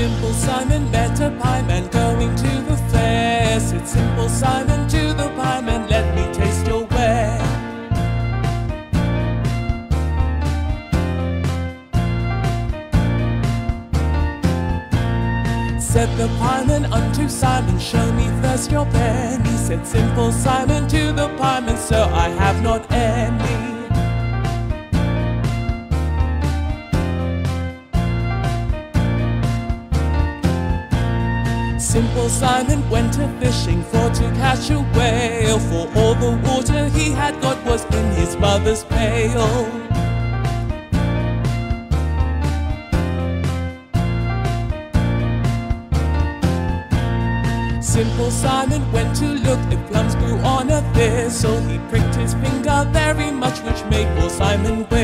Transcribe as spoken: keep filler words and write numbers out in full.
Simple Simon, better pie man, going to the fair. Said Simple Simon to the pie man, let me taste your ware. Said the pie man unto Simon, show me first your penny. Said Simple Simon to the pie man, so I have not any. Simple Simon went a-fishing for to catch a whale, for all the water he had got was in his mother's pail. Simple Simon went to look if plums grew on a thistle. He pricked his finger very much, which made poor Simon wail.